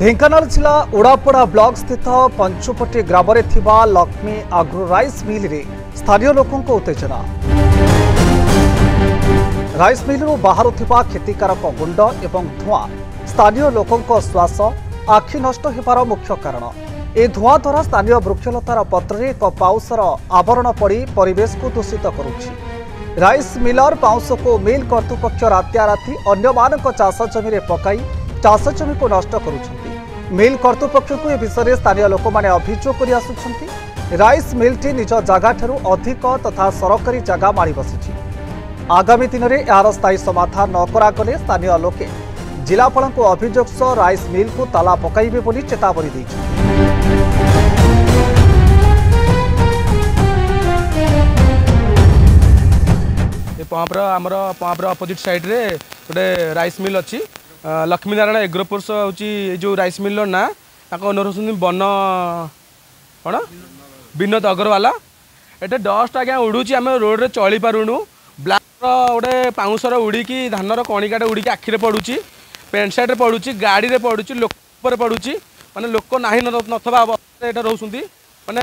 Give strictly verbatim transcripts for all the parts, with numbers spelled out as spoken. ढेंकानाल जिला ओड़ापड़ा ब्लॉक स्थित पंचपटी ग्राम लक्ष्मी आग्रो राइस मिल रे स्थानीय लोकों उत्तेजना। राइस मिलू बाहर क्षतिकारक गुंड एवं धूआ स्थानीय लोकों श्वास आखि नष्ट होबार मुख्य कारण। ए धूआ द्वारा स्थानीय वृक्षलतार पत्र एक पाउसर आवरण पड़ी परिवेश को दूषित करुछि। राइस मिलर पाउस को मिल कर्तृपक्ष रातियाराति अन्य मानक चाष जमी में पकाई चाष जमी को नष्ट करुछंती। मिल कर्तृपक्ष को ए विषय स्थानीय लोक माने अभियोग करि आसुछंती। राइस मिल टी निज जगह ठारू अधिक तथा सरकारी जगह मारि बसिछि। आगामी दिन में यार स्थायी समाधान न करागले स्थानीय लोके जिलापाल को अभियोग सह राइस मिल को ताला पकाइबे बोली चेतावनी दैछि। ए पंपरा हमर पंपरा अपोजिट साइड रे गोटे राइस मिल अछि। लक्ष्मीनारायण एग्रोपोर्स हूँ जो राइस मिल ना ओनर हूँ बन कौन विनोद अग्रवाला। एटे डस्ट आज्ञा उड़ूची आम रोड रे चली पारुनु। ब्लाक गोटे पाउसर उड़ीकी धानर कणिकाटे उड़ी आखिरे पड़ूची, पेंट साइड पड़ूची, गाड़ी रे पड़ूची, लोक पर पड़ूची। माने लोक ना नथवा रोचे मैंने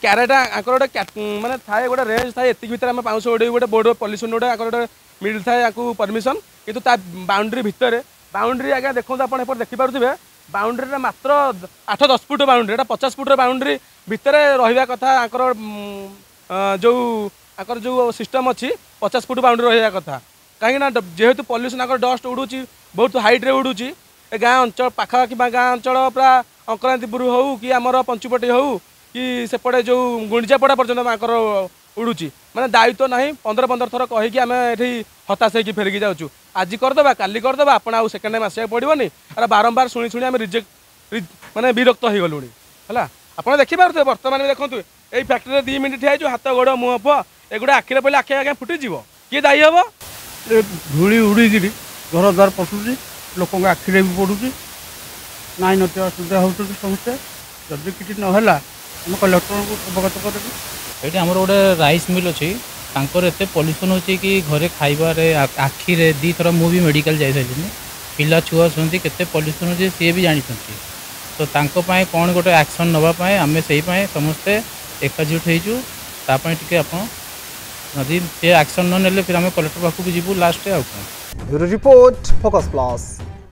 क्यारेटा गोटे मानते थाए गोटे रेंज थाए एति भितर आम पाउस उड़े गोटे बोर्ड पल्यूसन गोटे गोटे मिल थाए परमिशन कितु ता बाउंड्री भितर बाउंड्री आगे देखो आप देखिपे बाउंड्री मात्र आठ दस फुट बाउंड्री एटा पचास फुट बाउंड्री भितर रहा कथा जो आकर जो सिस्टम अच्छी पचास फुट बाउंड्री रहा कथा कहीं जेहेतु पल्यूसन आकर डस्ट उड़ूची बहुत हाइट्रे उड़ूची। ए गाँ अंचल पाखापाखि गाँ अंचल पूरा अंक्रांतिपुर हो कि आमर पंचुपटी हो कि सेपटे जो गुंडीचापड़ा पर्यटन आकर उड़ूची। मैंने दायित्व ना पंद्रह पंद्रह थर कहीकि आम ये हताश हो फेरिकी जाऊँ। आज करदे काली करदे आप सेकेंड टाइम आसवाक पड़ोनी। अरे बारंबार शुणी शुणी आम रिजेक्ट मानते विरक्त हो गलु है। आप देखिपे बर्तमान भी देखते ये फैक्ट्री दी मिनट ठिया जो हाथ गोड़ मुँह पुह एगुड़ा आखिरे पड़े आखि आगे फुटिज किए दायी हे। धूली उड़ी घर द्वार पशुची लोक आखिरे भी पड़ू नाइन अति असुविधा हो समस्या जब कि ना कलेक्टर को अवगत करें। ये आमर गोटे राइस मिल अच्छी एत पल्यूसन हो घरे खाइबार आखिरे दी थर मुझे मेडिकल जाइस पिला छुआ शुणी के पल्यूसन हो सी भी जानी तो कौन गोटे एक्शन नापी आम से समस्ते एकजुट होदी एक्शन ना फिर आम कलेक्टर पाखक जीवु लास्ट। Report focus plus.